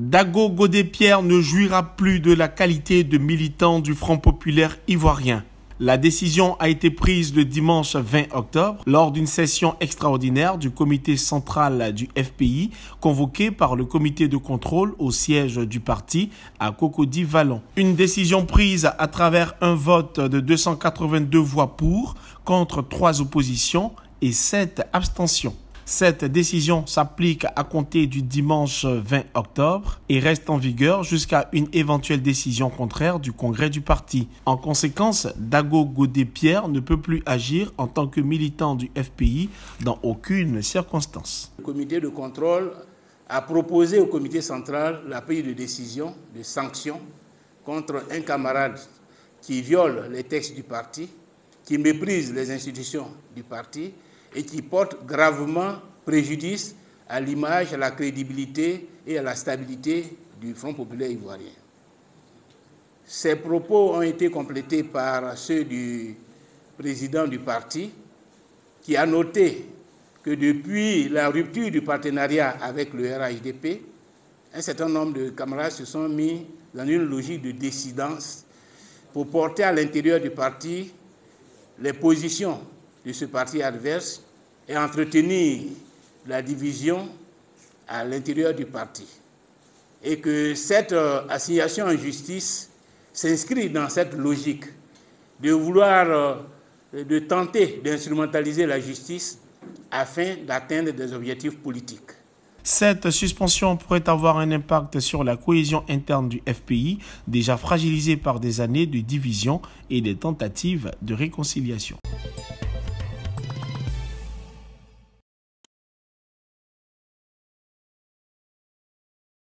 Dagbo Godé Pierre ne jouira plus de la qualité de militant du Front populaire ivoirien. La décision a été prise le dimanche 20 octobre lors d'une session extraordinaire du comité central du FPI convoquée par le comité de contrôle au siège du parti à Cocody-Vallon. Une décision prise à travers un vote de 282 voix pour, contre 3 oppositions et 7 abstentions. Cette décision s'applique à compter du dimanche 20 octobre et reste en vigueur jusqu'à une éventuelle décision contraire du congrès du parti. En conséquence, Dagbo Godé Pierre ne peut plus agir en tant que militant du FPI dans aucune circonstance. Le comité de contrôle a proposé au comité central la prise de décision de sanctions contre un camarade qui viole les textes du parti, qui méprise les institutions du parti et qui porte gravement préjudice à l'image, à la crédibilité et à la stabilité du Front populaire ivoirien. Ces propos ont été complétés par ceux du président du parti, qui a noté que depuis la rupture du partenariat avec le RHDP, un certain nombre de camarades se sont mis dans une logique de dissidence pour porter à l'intérieur du parti les positions de ce parti adverse et entretenir la division à l'intérieur du parti. Et que cette assignation en justice s'inscrit dans cette logique de vouloir, de tenter d'instrumentaliser la justice afin d'atteindre des objectifs politiques. Cette suspension pourrait avoir un impact sur la cohésion interne du FPI, déjà fragilisée par des années de division et des tentatives de réconciliation.